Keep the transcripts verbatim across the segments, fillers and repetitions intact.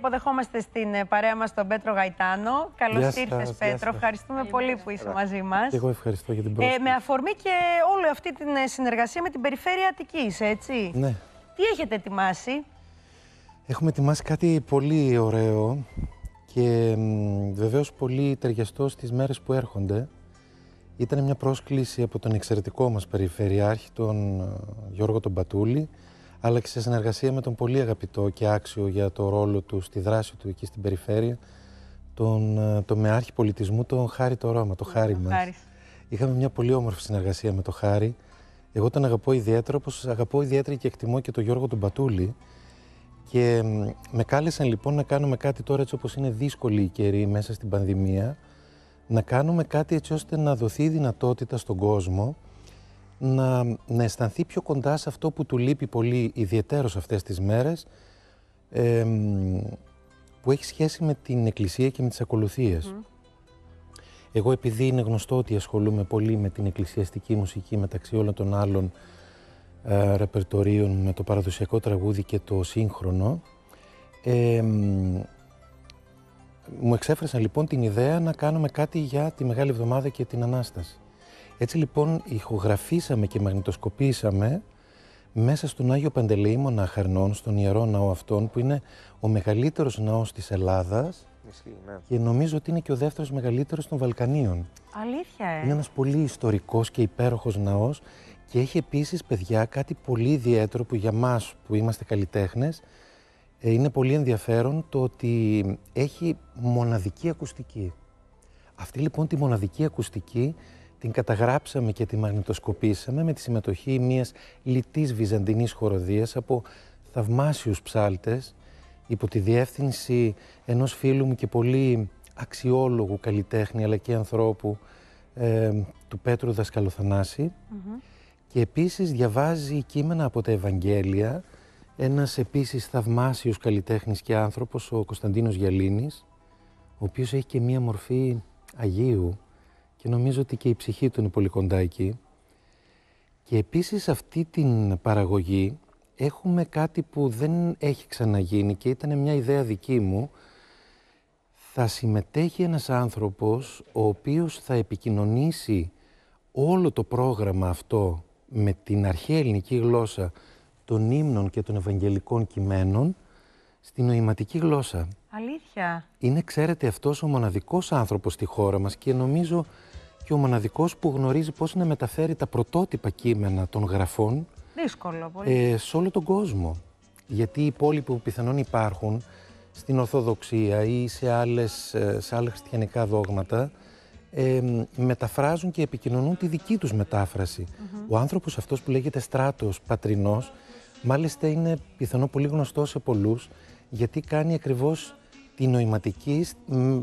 Υποδεχόμαστε στην παρέα μας τον Πέτρο Γαϊτάνο. Καλώς ήρθες, Πέτρο. Ευχαριστούμε Είμαι. πολύ που είσαι μαζί μας. Και εγώ ευχαριστώ για την πρόσκληση. Ε, με αφορμή και όλη αυτή την συνεργασία με την Περιφέρεια Αττικής, έτσι. Ναι. Τι έχετε ετοιμάσει? Έχουμε ετοιμάσει κάτι πολύ ωραίο και βεβαίως πολύ ταιριαστό στις μέρες που έρχονται. Ήταν μια πρόσκληση από τον εξαιρετικό μας Περιφερειάρχη, τον Γιώργο τον Πατούλη, αλλά και σε συνεργασία με τον πολύ αγαπητό και άξιο για το ρόλο του, στη δράση του εκεί στην Περιφέρεια, τον τομεάρχη πολιτισμού, τον Χάρη το Ρώμα, το Χάρη μας. Χάρη. Είχαμε μια πολύ όμορφη συνεργασία με το Χάρη. Εγώ τον αγαπώ ιδιαίτερα, όπως αγαπώ ιδιαίτερα και εκτιμώ και τον Γιώργο τον Πατούλη. Και με κάλεσαν λοιπόν να κάνουμε κάτι τώρα, έτσι όπως είναι δύσκολη η καιρή μέσα στην πανδημία, να κάνουμε κάτι έτσι ώστε να δοθεί η δυνατότητα στον κόσμο Να, να αισθανθεί πιο κοντά σε αυτό που του λείπει πολύ ιδιαιτέρως αυτές τις μέρες, ε, που έχει σχέση με την Εκκλησία και με τις ακολουθίες. Mm. Εγώ, επειδή είναι γνωστό ότι ασχολούμαι πολύ με την εκκλησιαστική μουσική, μεταξύ όλων των άλλων ε, ρεπερτορίων, με το παραδοσιακό τραγούδι και το σύγχρονο, ε, ε, μου εξέφρασαν λοιπόν την ιδέα να κάνουμε κάτι για τη Μεγάλη Εβδομάδα και την Ανάσταση. Έτσι λοιπόν ηχογραφήσαμε και μαγνητοσκοπήσαμε μέσα στον Άγιο Παντελεήμονα Αχαρνών, στον Ιερό Ναό αυτόν, που είναι ο μεγαλύτερος ναός της Ελλάδας. Ισχύει, ναι. Και νομίζω ότι είναι και ο δεύτερος μεγαλύτερος των Βαλκανίων. Αλήθεια, ε. Είναι ένας πολύ ιστορικός και υπέροχος ναός και έχει επίσης, παιδιά, κάτι πολύ ιδιαίτερο που για μας που είμαστε καλλιτέχνες είναι πολύ ενδιαφέρον, το ότι έχει μοναδική ακουστική. Αυτή λοιπόν τη μοναδική ακουστική την καταγράψαμε και τη μαγνητοσκοπήσαμε με τη συμμετοχή μιας λιτής βυζαντινής χοροδίας από θαυμάσιους ψάλτες, υπό τη διεύθυνση ενός φίλου μου και πολύ αξιόλογου καλλιτέχνη αλλά και ανθρώπου, ε, του Πέτρου Δασκαλοθανάση. Mm-hmm. Και επίσης διαβάζει κείμενα από τα Ευαγγέλια ένας επίσης θαυμάσιος καλλιτέχνης και άνθρωπος, ο Κωνσταντίνος Γιαλίνης, ο οποίος έχει και μία μορφή Αγίου. Και νομίζω ότι και η ψυχή του είναι πολύ κοντά εκεί. Και επίσης αυτή την παραγωγή έχουμε κάτι που δεν έχει ξαναγίνει και ήταν μια ιδέα δική μου. Θα συμμετέχει ένας άνθρωπος ο οποίος θα επικοινωνήσει όλο το πρόγραμμα αυτό με την αρχαία ελληνική γλώσσα των ύμνων και των ευαγγελικών κειμένων στην νοηματική γλώσσα. Αλήθεια. Είναι, ξέρετε, αυτός ο μοναδικός άνθρωπος στη χώρα μας και νομίζω και ο μοναδικός που γνωρίζει πώς να μεταφέρει τα πρωτότυπα κείμενα των γραφών. Δύσκολο, πολύ. Ε, σε όλο τον κόσμο. Γιατί οι υπόλοιποι που πιθανόν υπάρχουν στην Ορθοδοξία ή σε, άλλες, σε άλλα χριστιανικά δόγματα, ε, μεταφράζουν και επικοινωνούν τη δική τους μετάφραση. Mm-hmm. Ο άνθρωπος αυτός που λέγεται Στράτος Πατρινός, μάλιστα είναι πιθανό πολύ γνωστό σε πολλούς, γιατί κάνει ακριβώς τη νοηματική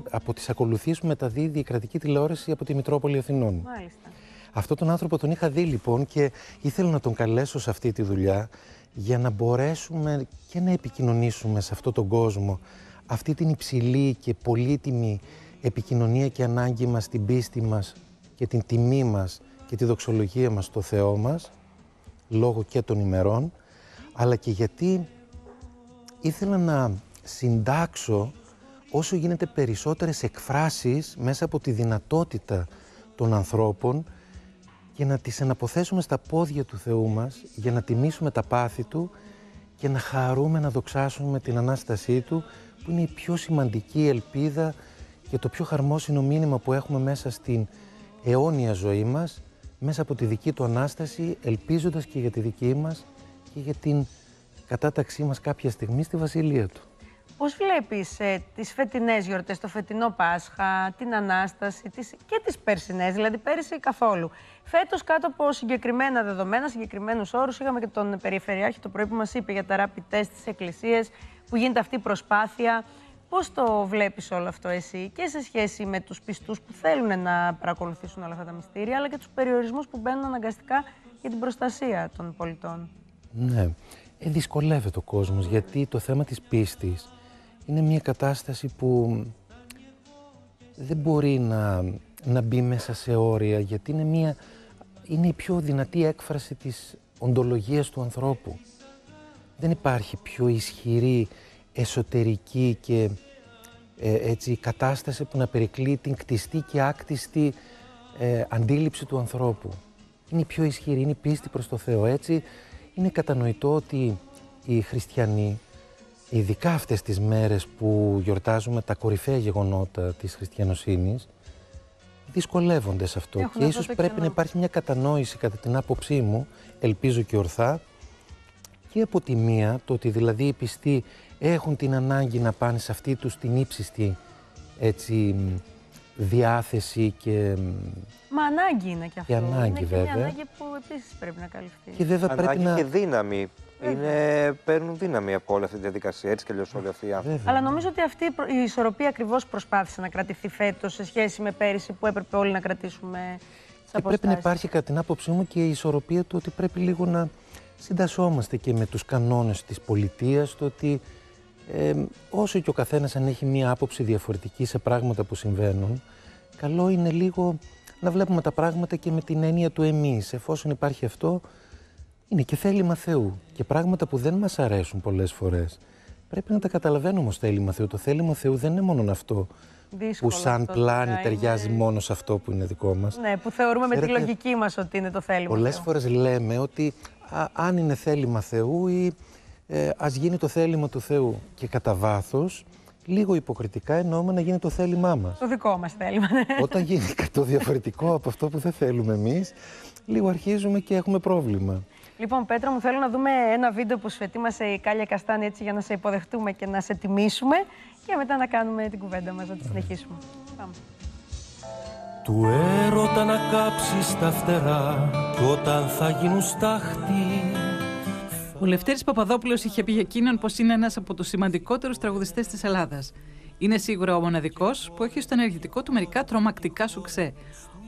από τις ακολουθίες που μεταδίδει η κρατική τηλεόραση από τη Μητρόπολη Αθηνών. Μάλιστα. Αυτόν τον άνθρωπο τον είχα δει λοιπόν και ήθελα να τον καλέσω σε αυτή τη δουλειά για να μπορέσουμε και να επικοινωνήσουμε σε αυτόν τον κόσμο αυτή την υψηλή και πολύτιμη επικοινωνία και ανάγκη μας, την πίστη μας και την τιμή μας και τη δοξολογία μας στο Θεό μας, λόγω και των ημερών, αλλά και γιατί ήθελα να συντάξω όσο γίνεται περισσότερες εκφράσεις μέσα από τη δυνατότητα των ανθρώπων και να τις αναποθέσουμε στα πόδια του Θεού μας για να τιμήσουμε τα πάθη Του και να χαρούμε, να δοξάσουμε την Ανάστασή Του, που είναι η πιο σημαντική ελπίδα και το πιο χαρμόσυνο μήνυμα που έχουμε μέσα στην αιώνια ζωή μας, μέσα από τη δική Του Ανάσταση, ελπίζοντας και για τη δική μας και για την κατάταξή μας κάποια στιγμή στη Βασιλεία Του. Πώς βλέπεις ε, τις φετινές γιορτές, το φετινό Πάσχα, την Ανάσταση τις, και τις περσινές, δηλαδή πέρυσι καθόλου? Φέτος, κάτω από συγκεκριμένα δεδομένα, συγκεκριμένους όρους, είχαμε και τον Περιφερειάρχη το πρωί που μας είπε για τα rapid test στις εκκλησίες, που γίνεται αυτή η προσπάθεια. Πώς το βλέπεις όλο αυτό εσύ, και σε σχέση με τους πιστούς που θέλουν να παρακολουθήσουν όλα αυτά τα μυστήρια, αλλά και τους περιορισμούς που μπαίνουν αναγκαστικά για την προστασία των πολιτών? Ναι. Ε, δυσκολεύεται ο κόσμος, γιατί το θέμα της πίστης είναι μια κατάσταση που δεν μπορεί να, να μπει μέσα σε όρια, γιατί είναι, μια, είναι η πιο δυνατή έκφραση της οντολογίας του ανθρώπου. Δεν υπάρχει πιο ισχυρή εσωτερική και ε, έτσι, κατάσταση που να περικλεί την κτιστή και άκτιστη ε, αντίληψη του ανθρώπου. Είναι πιο ισχυρή, είναι η πίστη προς το Θεό. Έτσι, είναι κατανοητό ότι οι χριστιανοί, ειδικά αυτές τις μέρες που γιορτάζουμε τα κορυφαία γεγονότα της χριστιανοσύνης, δυσκολεύονται σε αυτό. Έχουν και ίσως πρέπει κενό. Να υπάρχει μια κατανόηση, κατά την άποψή μου, ελπίζω και ορθά, και από τη μία, το ότι δηλαδή οι πιστοί έχουν την ανάγκη να πάνε σε αυτή τους την ύψιστη, έτσι, διάθεση και... Μα ανάγκη είναι και αυτό. Και ανάγκη, είναι και βέβαια. Είναι ανάγκη που επίσης πρέπει να καλυφθεί. Και βέβαια ανάγκη πρέπει να... και δύναμη. Είναι, παίρνουν δύναμη από όλη αυτή τη διαδικασία, έτσι και αλλιώς όλοι αυτοί οι άνθρωποι. Αλλά νομίζω ότι αυτή η ισορροπία ακριβώς προσπάθησε να κρατηθεί φέτος σε σχέση με πέρυσι που έπρεπε όλοι να κρατήσουμε τις αποστάσεις. Και πρέπει να υπάρχει, κατά την άποψή μου, και η ισορροπία του ότι πρέπει λίγο να συντασσόμαστε και με τους κανόνες της πολιτείας, το ότι ε, όσο και ο καθένας αν έχει μία άποψη διαφορετική σε πράγματα που συμβαίνουν, καλό είναι λίγο να βλέπουμε τα πράγματα και με την έννοια του εμείς. Εφόσον υπάρχει αυτό, είναι και θέλημα Θεού. Και πράγματα που δεν μας αρέσουν πολλές φορές πρέπει να τα καταλαβαίνουμε ως θέλημα Θεού. Το θέλημα Θεού δεν είναι μόνο αυτό. Δύσκολο που σαν πλάνη ταιριάζει είναι. Μόνο σε αυτό που είναι δικό μας. Ναι, που θεωρούμε Φέρετε, με τη λογική μας ότι είναι το θέλημα πολλές Θεού. Πολλές φορές λέμε ότι α, αν είναι θέλημα Θεού ή ε, ας γίνει το θέλημα του Θεού. Και κατά βάθος, λίγο υποκριτικά εννοούμε να γίνει το θέλημά μας. Το δικό μας θέλημα, ναι. Όταν γίνει το διαφορετικό από αυτό που δεν θέλουμε εμείς, λίγο αρχίζουμε και έχουμε πρόβλημα. Λοιπόν, Πέτρο, μου θέλω να δούμε ένα βίντεο που σου ετοίμασε η Κάλια Καστάνη, έτσι για να σε υποδεχτούμε και να σε τιμήσουμε και μετά να κάνουμε την κουβέντα μας, να τη συνεχίσουμε. Πάμε. Του έρωτα να κάψεις τα φτερά κι όταν θα γίνουν στάχτη. Ο Λευτέρης Παπαδόπουλος είχε πει για εκείνον πως είναι ένας από τους σημαντικότερους τραγουδιστές της Ελλάδας. Είναι σίγουρα ο μοναδικός που έχει στο ενεργητικό του μερικά τρομακτικά σουξέ.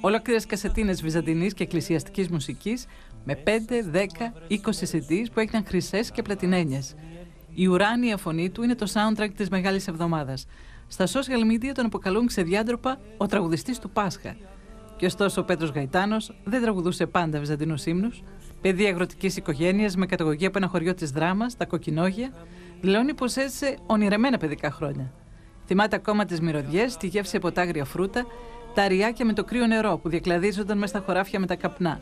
Ολόκληρες κασετίνες βυζαντινής και εκκλησιαστικής μουσικής με πέντε, δέκα, είκοσι σι ντι που έγιναν χρυσές και πλατινένιες. Η ουράνια φωνή του είναι το soundtrack της Μεγάλης Εβδομάδας. Στα social media τον αποκαλούν ξεδιάντροπα ο τραγουδιστής του Πάσχα. Κι ωστόσο ο Πέτρος Γαϊτάνος δεν τραγουδούσε πάντα βυζαντινούς ύμνους. Παιδί αγροτικής οικογένειας με καταγωγή από ένα χωριό της Δράμας, τα Κοκκινόγια, δηλώνει πως έζησε ονειρεμένα παιδικά χρόνια. Θυμάται ακόμα τις μυρωδιές, τη γεύση από τα άγρια φρούτα, τα αριάκια με το κρύο νερό που διακλαδίζονταν μέσα στα χωράφια με τα καπνά.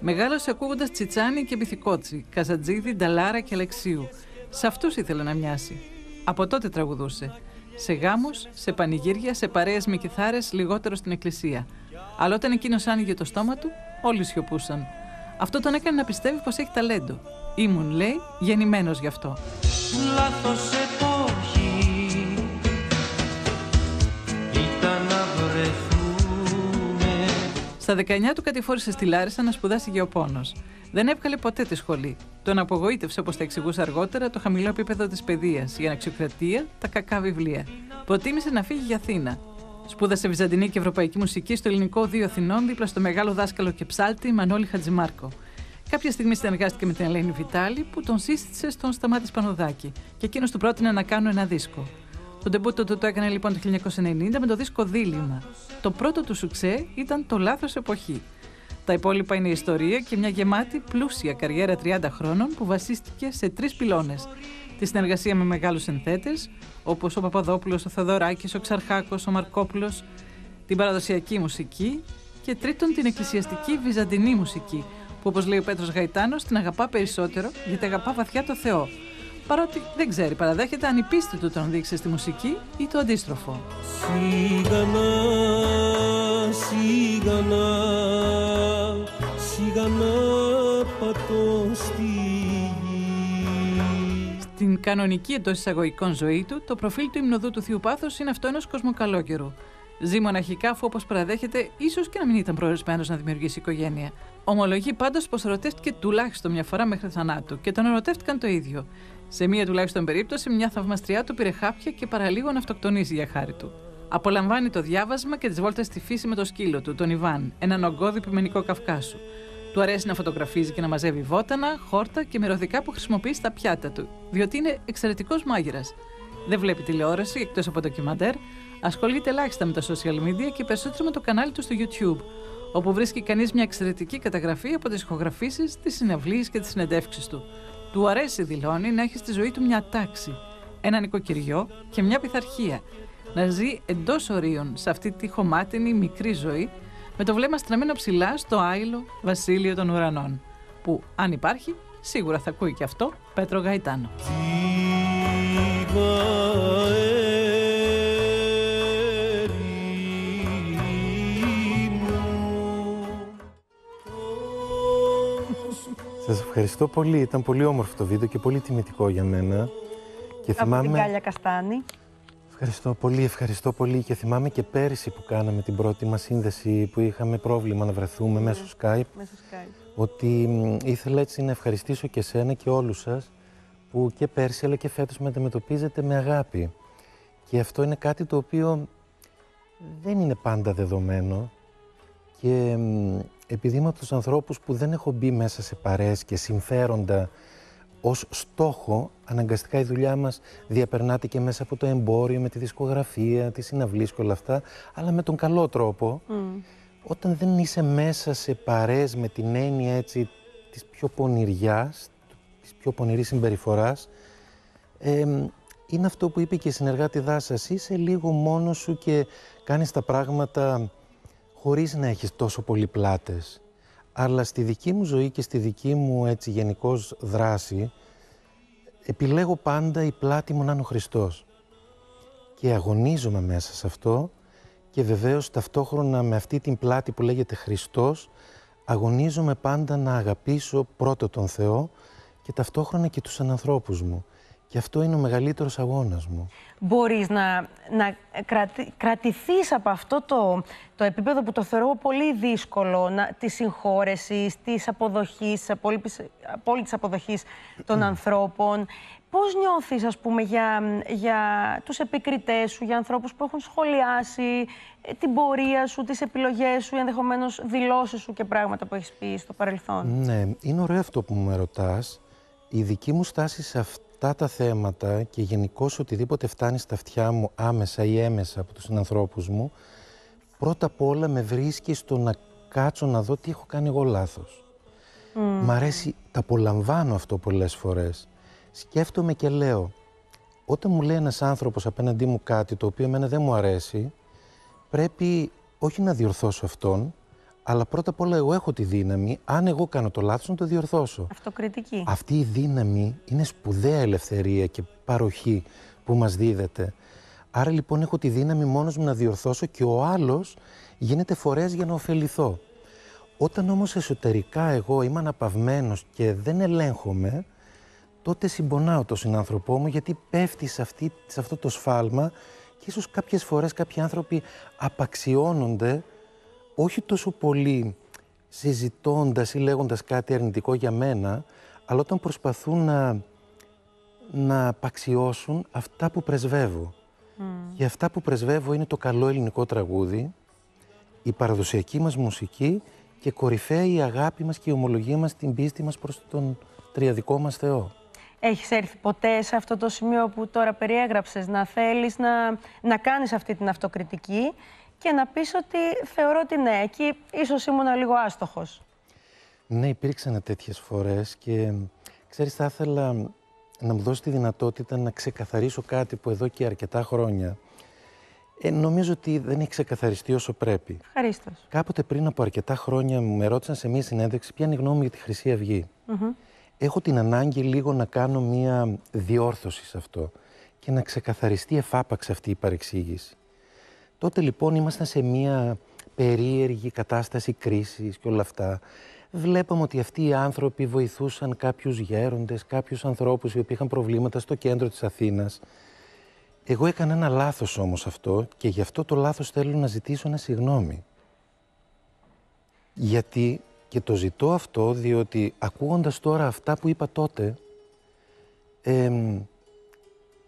Μεγάλωσε ακούγοντας Τσιτσάνι και Μπιθικότσι, Καζατζίδη, Νταλάρα και Αλεξίου. Σε αυτούς ήθελε να μοιάσει. Από τότε τραγουδούσε. Σε γάμους, σε πανηγύρια, σε παρέες με κιθάρες, λιγότερο στην εκκλησία. Αλλά όταν εκείνος άνοιγε το στόμα του, όλοι σιωπούσαν. Αυτό τον έκανε να πιστεύει πως έχει ταλέντο. Ήμουν, λέει, γεννημένος γι' αυτό. Λάθος εποχή ήταν να βρεθούμε. Στα δεκαεννιά του κατηφόρησε στη Λάρισα να σπουδάσει γεωπόνος. Δεν έβγαλε ποτέ τη σχολή. Τον απογοήτευσε, όπως τα εξηγούσε αργότερα, το χαμηλό επίπεδο της παιδείας, η αναξιοκρατία, τα κακά βιβλία. Προτίμησε να φύγει για Αθήνα. Σπούδασε βυζαντινή και ευρωπαϊκή μουσική στο ελληνικό Δίο Αθηνών, δίπλα στο μεγάλο δάσκαλο και ψάλτη Μανώλη Χατζημάρκο. Κάποια στιγμή συνεργάστηκε με την Ελένη Βιτάλη, που τον σύστησε στον Σταμάτη Σπανουδάκη, και εκείνος του πρότεινε να κάνουν ένα δίσκο. Το ντεμπούτο του το έκανε λοιπόν το χίλια εννιακόσια ενενήντα με το δίσκο Δίλημα. Το πρώτο του σουξέ ήταν το Λάθος Εποχή. Τα υπόλοιπα είναι η ιστορία και μια γεμάτη, πλούσια καριέρα τριάντα χρόνων που βασίστηκε σε τρεις πυλώνες. Τη συνεργασία με μεγάλους συνθέτες, όπως ο Παπαδόπουλος, ο Θεοδωράκης, ο Ξαρχάκος, ο Μαρκόπουλος, την παραδοσιακή μουσική και τρίτον την εκκλησιαστική βυζαντινή μουσική, που όπως λέει ο Πέτρος Γαϊτάνος την αγαπά περισσότερο γιατί αγαπά βαθιά το Θεό. Παρότι δεν ξέρει, παραδέχεται αν η πίστη του τον δείξει στη μουσική ή το αντίστροφο. Σιγανά, σιγανά, σιγανά πατώ στη γη. Στην κανονική εντός εισαγωγικών ζωή του, το προφίλ του υμνοδού του Θείου Πάθους είναι αυτό ενός κοσμοκαλόκαιρου. Ζει μοναχικά, αφού όπως παραδέχεται, ίσως και να μην ήταν προορισμένος να δημιουργήσει οικογένεια. Ομολογεί πάντως πως ερωτεύτηκε τουλάχιστον μια φορά μέχρι θανάτου και τον ερωτεύτηκαν το ίδιο. Σε μία τουλάχιστον περίπτωση, μια θαυμαστριά του πήρε χάπια και παραλίγο να αυτοκτονίζει για χάρη του. Απολαμβάνει το διάβασμα και τις βόλτες στη φύση με το σκύλο του, τον Ιβάν, έναν ογκώδη πειμενικό Καυκάσου. Του αρέσει να φωτογραφίζει και να μαζεύει βότανα, χόρτα και μυρωδικά που χρησιμοποιεί στα πιάτα του, διότι είναι εξαιρετικός μάγειρας. Δεν βλέπει τηλεόραση εκτός από ντοκιμαντέρ, ασχολείται ελάχιστα με τα social media και περισσότερο με το κανάλι του στο YouTube, όπου βρίσκει κανείς μια εξαιρετική καταγραφή από τις ηχογραφήσεις, τις συναυλίες και τις συνεντεύξεις του. Του αρέσει, δηλώνει, να έχει στη ζωή του μια τάξη. ένα νοικοκυριό και μια πειθαρχία, να ζει εντός ορίων σε αυτή τη χωμάτινη μικρή ζωή, με το βλέμμα στραμμένο ψηλά στο άειλο βασίλειο των ουρανών, που αν υπάρχει, σίγουρα θα ακούει και αυτό Πέτρο Γαϊτάνο. Σας ευχαριστώ πολύ. Ήταν πολύ όμορφο το βίντεο και πολύ τιμητικό για μένα. Και θυμάμαι... Από την Κάλια Καστάνη. Ευχαριστώ πολύ, ευχαριστώ πολύ. Και θυμάμαι και πέρυσι που κάναμε την πρώτη μας σύνδεση, που είχαμε πρόβλημα να βρεθούμε ναι, μέσω Skype. Μέσω Skype. Ότι ήθελα έτσι να ευχαριστήσω και εσένα και όλους σας, που και πέρσι αλλά και φέτος με αντιμετωπίζετε με αγάπη. Και αυτό είναι κάτι το οποίο δεν είναι πάντα δεδομένο. Και επειδή είμαι από τους ανθρώπους που δεν έχω μπει μέσα σε παρέες και συμφέροντα ως στόχο, αναγκαστικά η δουλειά μας διαπερνάται και μέσα από το εμπόριο, με τη δισκογραφία, τη συναυλίες και όλα αυτά, αλλά με τον καλό τρόπο. Mm. Όταν δεν είσαι μέσα σε παρέες με την έννοια έτσι της πιο πονηριάς, της πιο πονηρής συμπεριφοράς, ε, είναι αυτό που είπε και η συνεργάτη Δάσας, είσαι λίγο μόνος σου και κάνεις τα πράγματα χωρίς να έχεις τόσο πολλοί πλάτες. Αλλά στη δική μου ζωή και στη δική μου έτσι γενικώς δράση, επιλέγω πάντα η πλάτη μου να είναι ο Χριστός. Και αγωνίζομαι μέσα σε αυτό και βεβαίως ταυτόχρονα με αυτή την πλάτη που λέγεται Χριστός, αγωνίζομαι πάντα να αγαπήσω πρώτο τον Θεό και ταυτόχρονα και τους ανθρώπους μου. Και αυτό είναι ο μεγαλύτερος αγώνας μου. Μπορείς να, να κρατη, κρατηθείς από αυτό το, το επίπεδο που το θεωρώ πολύ δύσκολο, να, της συγχώρεσης, της αποδοχής, της απόλυτης, απόλυτης αποδοχής των ανθρώπων. Πώς νιώθεις, ας πούμε, για, για τους επικριτές σου, για ανθρώπους που έχουν σχολιάσει την πορεία σου, τις επιλογές σου, ενδεχομένως δηλώσεις σου και πράγματα που έχεις πει στο παρελθόν? Ναι, είναι ωραίο αυτό που με ρωτάς. Η δική μου στάση σε αυτή τα θέματα και γενικώς οτιδήποτε φτάνει στα αυτιά μου άμεσα ή έμεσα από τους συνανθρώπους μου, πρώτα απ' όλα με βρίσκει στο να κάτσω να δω τι έχω κάνει εγώ λάθος. Mm. Μ' αρέσει, τα απολαμβάνω αυτό πολλές φορές. Σκέφτομαι και λέω, όταν μου λέει ένας άνθρωπος απέναντί μου κάτι το οποίο εμένα δεν μου αρέσει, πρέπει όχι να διορθώσω αυτόν, αλλά πρώτα απ' όλα εγώ έχω τη δύναμη, αν εγώ κάνω το λάθος, να το διορθώσω. Αυτοκριτική. Αυτή η δύναμη είναι σπουδαία ελευθερία και παροχή που μας δίδεται. Άρα λοιπόν έχω τη δύναμη μόνος μου να διορθώσω και ο άλλος γίνεται φορέας για να ωφεληθώ. Όταν όμως εσωτερικά εγώ είμαι αναπαυμένος και δεν ελέγχομαι, τότε συμπονάω τον συνάνθρωπό μου γιατί πέφτει σε, αυτή, σε αυτό το σφάλμα και ίσως κάποιες φορές κάποιοι άνθρωποι απαξιώνονται όχι τόσο πολύ συζητώντας ή λέγοντας κάτι αρνητικό για μένα, αλλά όταν προσπαθούν να, να απαξιώσουν αυτά που πρεσβεύω. Mm. Και αυτά που πρεσβεύω είναι το καλό ελληνικό τραγούδι, η παραδοσιακή μας μουσική και κορυφαία η αγάπη μας και η ομολογία μας, την πίστη μας προς τον τριαδικό μας Θεό. Έχεις έρθει ποτέ σε αυτό το σημείο που τώρα περιέγραψες, να θέλεις να, να κάνεις αυτή την αυτοκριτική και να πεις ότι θεωρώ ότι ναι, εκεί ίσως ήμουν λίγο άστοχος? Ναι, υπήρξαν τέτοιες φορές και ξέρεις, θα ήθελα να μου δώσει τη δυνατότητα να ξεκαθαρίσω κάτι που εδώ και αρκετά χρόνια ε, νομίζω ότι δεν έχει ξεκαθαριστεί όσο πρέπει. Ευχαρίστως. Κάποτε πριν από αρκετά χρόνια με ρώτησαν σε μία συνέντευξη ποια είναι η γνώμη μου για τη Χρυσή Αυγή. Mm -hmm. Έχω την ανάγκη λίγο να κάνω μία διόρθωση σε αυτό και να ξεκαθαριστεί εφάπαξ αυτή η παρεξήγηση. Τότε λοιπόν ήμασταν σε μια περίεργη κατάσταση κρίσης και όλα αυτά. Βλέπαμε ότι αυτοί οι άνθρωποι βοηθούσαν κάποιους γέροντες, κάποιους ανθρώπους οι οποίοι είχαν προβλήματα στο κέντρο της Αθήνας. Εγώ έκανα ένα λάθος όμως αυτό και γι' αυτό το λάθος θέλω να ζητήσω ένα συγγνώμη. Γιατί και το ζητώ αυτό διότι ακούγοντας τώρα αυτά που είπα τότε, εμ,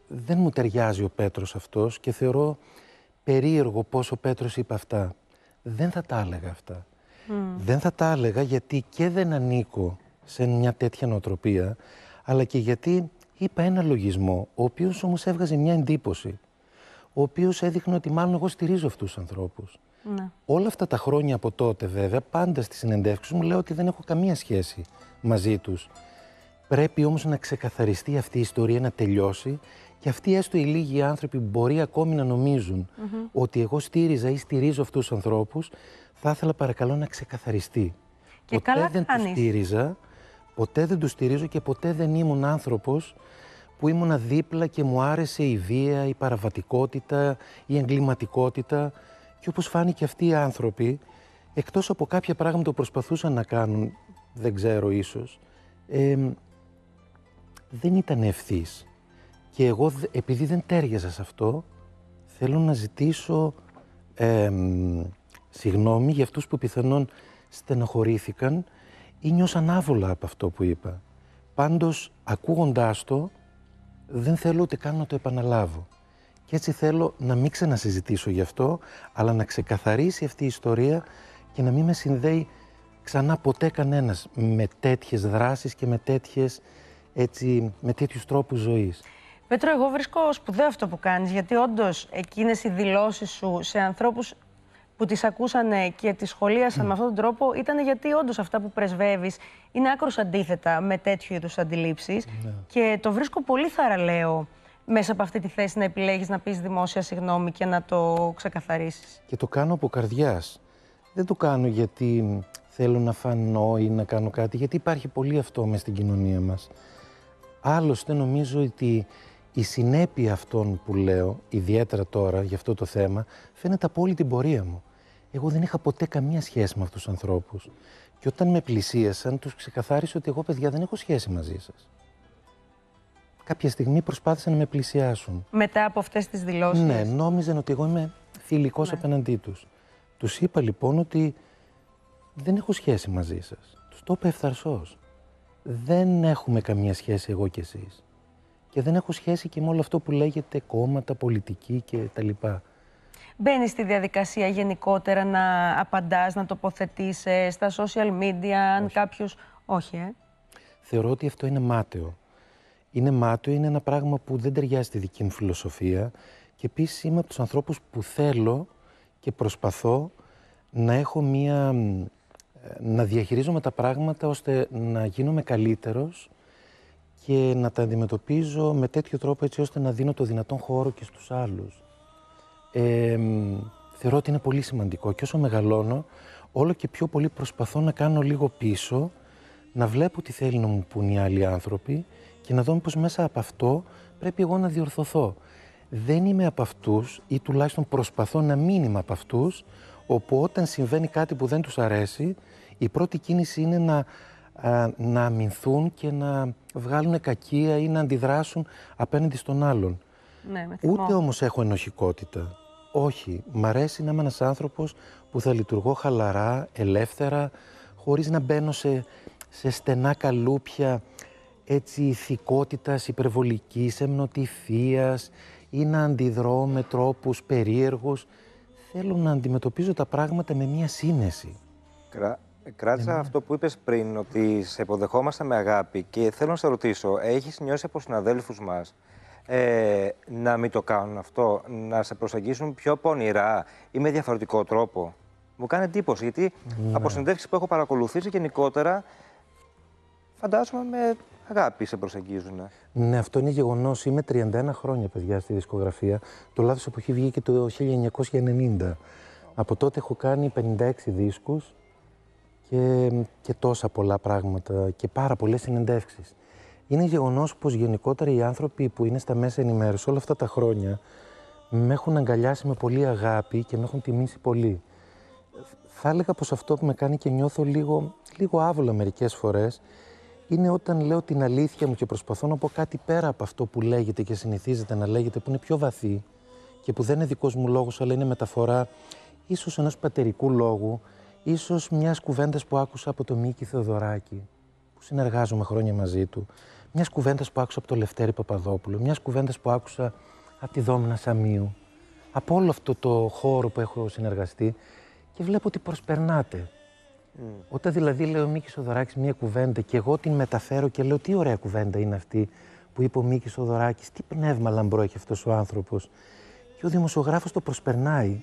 δεν μου ταιριάζει ο Πέτρος αυτός και θεωρώ περίεργο πώς ο Πέτρος είπε αυτά. Δεν θα τα έλεγα αυτά. Mm. Δεν θα τα έλεγα γιατί και δεν ανήκω σε μια τέτοια νοοτροπία, αλλά και γιατί είπα ένα λογισμό, ο οποίος όμως έβγαζε μια εντύπωση, ο οποίος έδειχνε ότι μάλλον εγώ στηρίζω αυτούς τους ανθρώπους. Mm. Όλα αυτά τα χρόνια από τότε βέβαια, πάντα στις συνεντεύξεις μου λέω ότι δεν έχω καμία σχέση μαζί τους. Πρέπει όμως να ξεκαθαριστεί αυτή η ιστορία, να τελειώσει και αυτοί, έστω οι λίγοι άνθρωποι, μπορεί ακόμη να νομίζουν mm-hmm. ότι εγώ στήριζα ή στηρίζω αυτούς τους ανθρώπους, θα ήθελα παρακαλώ να ξεκαθαριστεί. Και ποτέ καλά δεν τους στήριζα, ποτέ δεν τους στηρίζω και ποτέ δεν ήμουν άνθρωπος που ήμουνα δίπλα και μου άρεσε η βία, η παραβατικότητα, η εγκληματικότητα. Και όπως φάνηκε, αυτοί οι άνθρωποι, εκτός από κάποια πράγματα που προσπαθούσαν να κάνουν, δεν ξέρω ίσως, ε, δεν ήταν ευθύς. Και εγώ, επειδή δεν τέριαζα σε αυτό, θέλω να ζητήσω ε, συγγνώμη για αυτούς που πιθανόν στενοχωρήθηκαν ή νιώσαν άβολα από αυτό που είπα. Πάντως, ακούγοντάς το, δεν θέλω ούτε καν να το επαναλάβω. Και έτσι θέλω να μην ξανασυζητήσω γι' αυτό, αλλά να ξεκαθαρίσει αυτή η ιστορία και να μην με συνδέει ξανά ποτέ κανένας με τέτοιες δράσεις και με, τέτοιες, έτσι, με τέτοιους τρόπους ζωής. Πέτρο, εγώ βρίσκω σπουδαίο αυτό που κάνεις, γιατί όντως εκείνες οι δηλώσεις σου σε ανθρώπους που τις ακούσανε και τις σχολίασαν mm. με αυτόν τον τρόπο ήταν γιατί όντως αυτά που πρεσβεύεις είναι άκρως αντίθετα με τέτοιου είδους αντιλήψεις. Mm. Και το βρίσκω πολύ θαραλέο μέσα από αυτή τη θέση να επιλέγεις να πεις δημόσια συγγνώμη και να το ξεκαθαρίσεις. Και το κάνω από καρδιάς. Δεν το κάνω γιατί θέλω να φανώ ή να κάνω κάτι, γιατί υπάρχει πολύ αυτό μες στην κοινωνία μας. Άλλωστε, νομίζω ότι η συνέπεια αυτών που λέω, ιδιαίτερα τώρα για αυτό το θέμα, φαίνεται από όλη την πορεία μου. Εγώ δεν είχα ποτέ καμία σχέση με αυτούς τους ανθρώπους. Και όταν με πλησίασαν, τους ξεκαθάρισα ότι εγώ, παιδιά, δεν έχω σχέση μαζί σας. Κάποια στιγμή προσπάθησαν να με πλησιάσουν. Μετά από αυτές τις δηλώσεις. Ναι, νόμιζαν ότι εγώ είμαι φιλικός ναι. απέναντί τους. Τους είπα λοιπόν ότι δεν έχω σχέση μαζί σας. Τους το είπα ευθαρσώς. Δεν έχουμε καμία σχέση εγώ και εσείς. Και δεν έχω σχέση και με όλο αυτό που λέγεται κόμματα, πολιτική κτλ. Μπαίνεις στη διαδικασία γενικότερα να απαντάς, να τοποθετείς στα social media, αν Όχι. κάποιος... Όχι, ε. Θεωρώ ότι αυτό είναι μάταιο. Είναι μάταιο, είναι ένα πράγμα που δεν ταιριάζει στη δική μου φιλοσοφία και επίσης είμαι από τους ανθρώπους που θέλω και προσπαθώ να έχω μία... να διαχειρίζομαι τα πράγματα ώστε να γίνομαι καλύτερος και να τα αντιμετωπίζω με τέτοιο τρόπο έτσι ώστε να δίνω το δυνατόν χώρο και στους άλλους. Ε, θεωρώ ότι είναι πολύ σημαντικό και όσο μεγαλώνω, όλο και πιο πολύ προσπαθώ να κάνω λίγο πίσω, να βλέπω τι θέλει να μου πουν οι άλλοι άνθρωποι και να δω μήπως μέσα από αυτό πρέπει εγώ να διορθωθώ. Δεν είμαι από αυτούς, ή τουλάχιστον προσπαθώ να μην είμαι από αυτούς, όπου όταν συμβαίνει κάτι που δεν τους αρέσει, η πρώτη κίνηση είναι να, α, να αμυνθούν και να βγάλουν κακία ή να αντιδράσουν απέναντι στον άλλον. Ναι, με θυμώ. Ούτε όμως έχω ενοχικότητα. Όχι. Μ' αρέσει να είμαι ένας άνθρωπος που θα λειτουργώ χαλαρά, ελεύθερα, χωρίς να μπαίνω σε, σε στενά καλούπια έτσι ηθικότητας, υπερβολικής, εμνοτυφίας ή να αντιδρώ με τρόπους περίεργους. Θέλω να αντιμετωπίζω τα πράγματα με μία σύνεση. Κρά, κράτησα Εμένα. αυτό που είπες πριν, ότι σε υποδεχόμαστε με αγάπη και θέλω να σε ρωτήσω, έχεις νιώσει από συναδέλφους μας ε, να μην το κάνουν αυτό, να σε προσεγγίσουν πιο πονηρά ή με διαφορετικό τρόπο? Μου κάνει εντύπωση, γιατί ναι. από συνεντεύξεις που έχω παρακολουθήσει γενικότερα, φαντάζομαι με αγάπη σε προσεγγίζουν. Ναι, αυτό είναι γεγονός. Είμαι τριάντα ένα χρόνια, παιδιά, στη δισκογραφία. Το λάθος εποχή βγήκε το χίλια εννιακόσια ενενήντα. Από τότε έχω κάνει πενήντα έξι δίσκους και, και τόσα πολλά πράγματα και πάρα πολλές συνεντεύξεις. Είναι γεγονός πως γενικότερα οι άνθρωποι που είναι στα μέσα ενημέρωση όλα αυτά τα χρόνια με έχουν αγκαλιάσει με πολύ αγάπη και με έχουν τιμήσει πολύ. Θα έλεγα πως αυτό που με κάνει και νιώθω λίγο, λίγο άβολα μερικές φορές είναι όταν λέω την αλήθεια μου και προσπαθώ να πω κάτι πέρα από αυτό που λέγεται και συνηθίζεται να λέγεται, που είναι πιο βαθύ και που δεν είναι δικός μου λόγος, αλλά είναι μεταφορά ίσως ενός πατερικού λόγου, ίσως μιας κουβέντας που άκουσα από τον Μίκη Θεοδωράκη, που συνεργάζομαι χρόνια μαζί του, μιας κουβέντας που άκουσα από τον Λευτέρη Παπαδόπουλο, μιας κουβέντας που άκουσα από τη Δόμνα Σαμίου, από όλο αυτό το χώρο που έχω συνεργαστεί και βλέπω ότι προσπερνάτε. Mm. Όταν δηλαδή λέει ο Μίκης Θεοδωράκης μία κουβέντα και εγώ την μεταφέρω και λέω τι ωραία κουβέντα είναι αυτή που είπε ο Μίκης Θεοδωράκης, τι πνεύμα λαμπρό έχει αυτός ο άνθρωπος. Και ο δημοσιογράφος το προσπερνάει.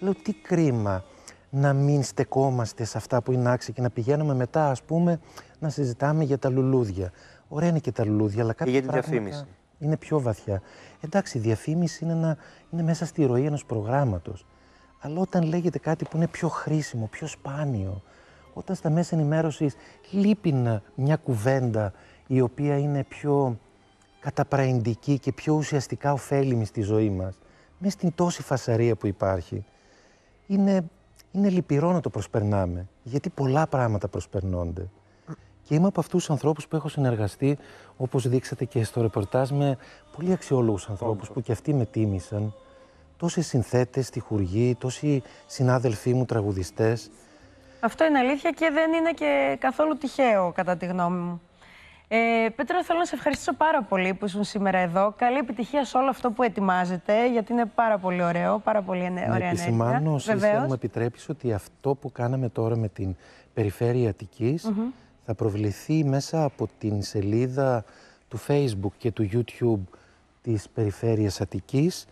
Λέω τι κρίμα να μην στεκόμαστε σε αυτά που είναι άξια και να πηγαίνουμε μετά, ας πούμε, να συζητάμε για τα λουλούδια. Ωραία είναι και τα λουλούδια, αλλά κάποια πράγματα... Και για την διαφήμιση. είναι πιο βαθιά. Εντάξει, η διαφήμιση είναι, ένα, είναι μέσα στη ροή ενός προγράμματος. Αλλά όταν λέγεται κάτι που είναι πιο χρήσιμο, πιο σπάνιο, όταν στα μέσα ενημέρωσης λείπει μια κουβέντα η οποία είναι πιο καταπραϊντική και πιο ουσιαστικά ωφέλιμη στη ζωή μας, μέσα στην τόση φασαρία που υπάρχει, είναι, είναι λυπηρό να το προσπερνάμε, γιατί πολλά πράγματα προσπερνώνται. Και είμαι από αυτούς τους ανθρώπους που έχω συνεργαστεί, όπως δείξατε και στο ρεπορτάζ, με πολύ αξιόλογους ανθρώπους που και αυτοί με τίμησαν. Τόσοι συνθέτες στη χουργή, τόσοι συνάδελφοί μου τραγουδιστές. Αυτό είναι αλήθεια και δεν είναι και καθόλου τυχαίο, κατά τη γνώμη μου. Ε, Πέτρο, θέλω να σε ευχαριστήσω πάρα πολύ που ήσουν σήμερα εδώ. Καλή επιτυχία σε όλο αυτό που ετοιμάζετε, γιατί είναι πάρα πολύ ωραίο, πάρα πολύ ωραία ενέργεια. Να επισημάνω, εσείς, αν μου επιτρέπεις, ότι αυτό που κάναμε τώρα με την Περιφέρεια Αττικής mm-hmm. θα προβληθεί μέσα από την σελίδα του Facebook και του YouTube της Περιφέρειας Αττικής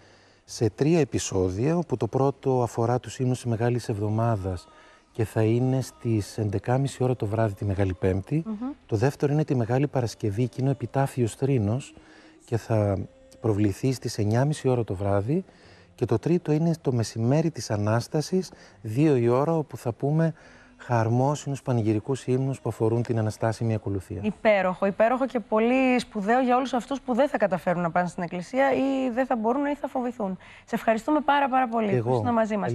σε τρία επεισόδια, όπου το πρώτο αφορά τους ύμνους της Μεγάλης Εβδομάδας και θα είναι στις έντεκα και μισή ώρα το βράδυ τη Μεγάλη Πέμπτη. Mm-hmm. Το δεύτερο είναι τη Μεγάλη Παρασκευή και είναι ο Επιτάφιος Τρίνος και θα προβληθεί στις εννιά και μισή ώρα το βράδυ. Και το τρίτο είναι το μεσημέρι της Ανάστασης, δύο η ώρα, όπου θα πούμε χαρμόσυνους πανηγυρικούς ύμνους που αφορούν την αναστάσιμη ακολουθία. Υπέροχο, υπέροχο και πολύ σπουδαίο για όλους αυτούς που δεν θα καταφέρουν να πάνε στην εκκλησία ή δεν θα μπορούν ή θα φοβηθούν. Σε ευχαριστούμε πάρα πάρα πολύ που ήσουν μαζί μας.